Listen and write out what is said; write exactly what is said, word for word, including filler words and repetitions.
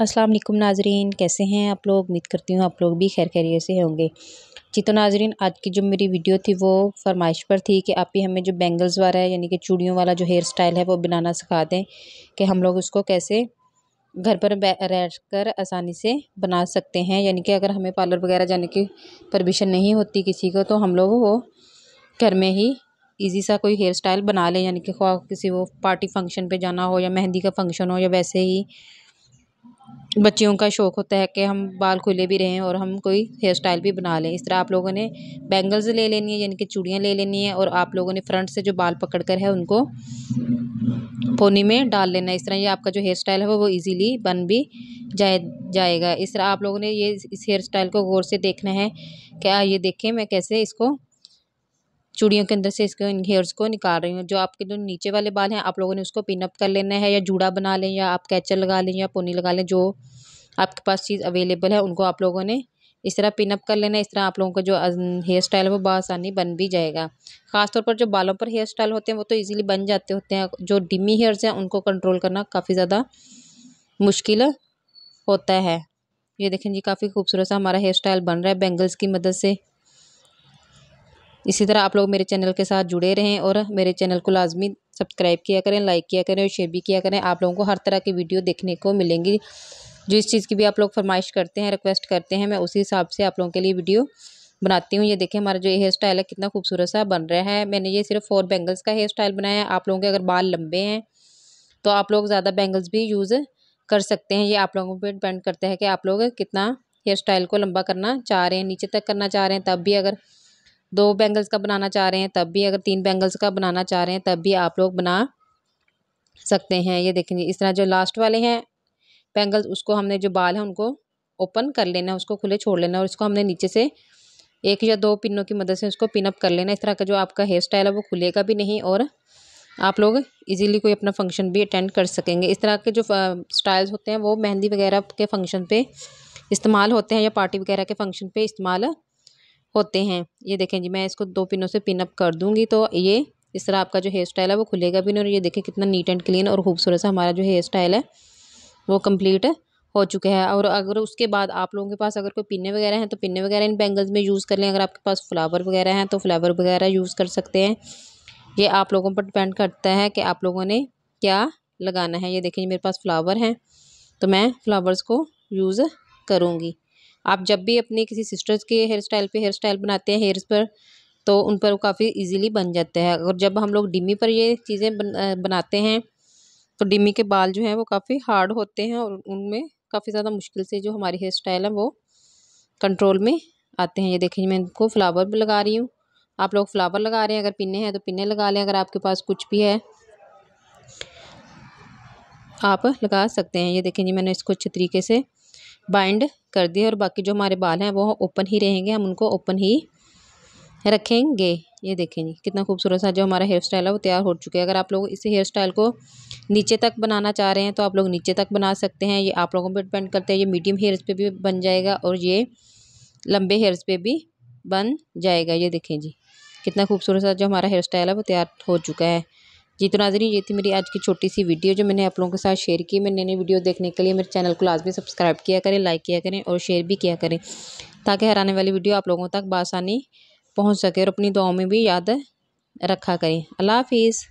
अस्सलाम वालेकुम नाजरीन, कैसे हैं आप लोग। उम्मीद करती हूँ आप लोग भी खैर खैरियत से होंगे। जी तो नाजरीन, आज की जो मेरी वीडियो थी वो फरमाइश पर थी कि आप ही हमें जो बैंगल्स वाला है यानी कि चूड़ियों वाला जो हेयर स्टाइल है वो बनाना सिखा दें कि हम लोग उसको कैसे घर पर बैठ कर आसानी से बना सकते हैं। यानी कि अगर हमें पार्लर वगैरह जाने की परमिशन नहीं होती किसी को, तो हम लोग वो घर में ही ईजी सा कोई हेयर स्टाइल बना लें। यानी कि ख्वाह किसी वो पार्टी फंक्शन पे जाना हो या मेहंदी का फंक्शन हो, या वैसे ही बच्चियों का शौक़ होता है कि हम बाल खुले भी रहें और हम कोई हेयर स्टाइल भी बना लें। इस तरह आप लोगों ने बैंगल्स ले लेनी है यानी कि चूड़ियाँ ले लेनी है, और आप लोगों ने फ्रंट से जो बाल पकड़ कर है उनको पोनी में डाल लेना है। इस तरह ये आपका जो हेयर स्टाइल है वो इजीली बन भी जाए जाएगा। इस तरह आप लोगों ने ये इस हेयर स्टाइल को गौर से देखना है। क्या ये देखें मैं कैसे इसको चूड़ियों के अंदर से इसको इन हेयर्स को निकाल रही हूँ। जो आपके जो नीचे वाले बाल हैं आप लोगों ने उसको पिनअप कर लेना है, या जूड़ा बना लें, या आप कैचर लगा लें, या पोनी लगा लें। जो आपके पास चीज़ अवेलेबल है उनको आप लोगों ने इस तरह पिनअप कर लेना है। इस तरह आप लोगों का जो हेयर स्टाइल है वो बआसानी बन भी जाएगा। ख़ासतौर पर जो बालों पर हेयर स्टाइल होते हैं वो तो ईज़िली बन जाते होते हैं। जो डिमी हेयर्स हैं उनको कंट्रोल करना काफ़ी ज़्यादा मुश्किल होता है। ये देखें जी, काफ़ी खूबसूरत सा हमारा हेयर स्टाइल बन रहा है बैंगल्स की मदद से। इसी तरह आप लोग मेरे चैनल के साथ जुड़े रहें और मेरे चैनल को लाजमी सब्सक्राइब किया करें, लाइक किया करें और शेयर भी किया करें। आप लोगों को हर तरह की वीडियो देखने को मिलेंगी। जो इस चीज़ की भी आप लोग फरमाइश करते हैं, रिक्वेस्ट करते हैं, मैं उसी हिसाब से आप लोगों के लिए वीडियो बनाती हूँ। ये देखें हमारा जो हेयर स्टाइल है कितना खूबसूरत सा बन रहा है। मैंने ये सिर्फ फोर बैंगल्स का हेयर स्टाइल बनाया है। आप लोगों के अगर बाल लंबे हैं तो आप लोग ज़्यादा बैंगल्स भी यूज़ कर सकते हैं। ये आप लोगों पर डिपेंड करता है कि आप लोग कितना हेयर स्टाइल को लंबा करना चाह रहे हैं, नीचे तक करना चाह रहे हैं तब भी, अगर दो बैंगल्स का बनाना चाह रहे हैं तब भी, अगर तीन बैंगल्स का बनाना चाह रहे हैं तब भी आप लोग बना सकते हैं। ये देखेंगे इस तरह जो लास्ट वाले हैं बैंगल्स, उसको हमने जो बाल है उनको ओपन कर लेना है, उसको खुले छोड़ लेना है, और इसको हमने नीचे से एक या दो पिनों की मदद से उसको पिनअप कर लेना है। इस तरह का जो आपका हेयर स्टाइल है वो खुलेगा भी नहीं और आप लोग इजीली कोई अपना फंक्शन भी अटेंड कर सकेंगे। इस तरह के जो स्टाइल्स होते हैं वो मेहंदी वगैरह के फंक्शन पे इस्तेमाल होते हैं, या पार्टी वगैरह के फंक्शन पे इस्तेमाल होते हैं। ये देखें जी, मैं इसको दो पिनों से पिनअप कर दूंगी तो ये इस तरह आपका जो हेयर स्टाइल है वो खुलेगा भी नहीं। और ये देखें कितना नीट एंड क्लीन और खूबसूरत सा हमारा जो हेयर स्टाइल है वो कंप्लीट हो चुका है। और अगर उसके बाद आप लोगों के पास अगर कोई पिने वगैरह हैं तो पिने वगैरह इन बैंगल्स में यूज़ कर लें। अगर आपके पास फ्लावर वगैरह हैं तो फ्लावर वगैरह यूज़ कर सकते हैं। ये आप लोगों पर डिपेंड करता है कि आप लोगों ने क्या लगाना है। ये देखें मेरे पास फ्लावर हैं तो मैं फ्लावर्स को यूज़ करूँगी। आप जब भी अपने किसी सिस्टर्स के हेयर स्टाइल पे हेयर स्टाइल बनाते हैं हेयर्स पर, तो उन पर काफ़ी इजीली बन जाता है। और जब हम लोग डिमी पर ये चीज़ें बन, बनाते हैं तो डिमी के बाल जो हैं वो काफ़ी हार्ड होते हैं, और उनमें काफ़ी ज़्यादा मुश्किल से जो हमारी हेयर स्टाइल है वो कंट्रोल में आते हैं। ये देखिए मैं इनको फ्लावर भी लगा रही हूँ। आप लोग फ्लावर लगा रहे हैं, अगर पिने हैं तो पिने लगा लें, अगर आपके पास कुछ भी है आप लगा सकते हैं। ये देखें जी, मैंने इसको अच्छे तरीके से बाइंड कर दिए, और बाकी जो हमारे बाल हैं वो ओपन ही रहेंगे, हम उनको ओपन ही रखेंगे। ये देखें जी, कितना खूबसूरत सा जो हमारा हेयर स्टाइल है वो तैयार हो चुका है। अगर आप लोग इस हेयर स्टाइल को नीचे तक बनाना चाह रहे हैं तो आप लोग नीचे तक बना सकते हैं। ये आप लोगों पर डिपेंड करता है। ये मीडियम हेयर्स पे भी बन जाएगा और ये लंबे हेयर्स पे भी बन जाएगा। ये देखें जी, कितना खूबसूरत सा जो हमारा हेयर स्टाइल है वो तैयार हो चुका है। जी तो नाज़रीन, ये थी मेरी आज की छोटी सी वीडियो जो मैंने आप लोगों के साथ शेयर की। मैंने नई वीडियो देखने के लिए मेरे चैनल को लाजमी सब्सक्राइब किया करें, लाइक किया करें और शेयर भी किया करें, ताकि हर आने वाली वीडियो आप लोगों तक बआसानी पहुंच सके। और अपनी दुआओं में भी याद रखा करें। अल्लाह हाफिज़।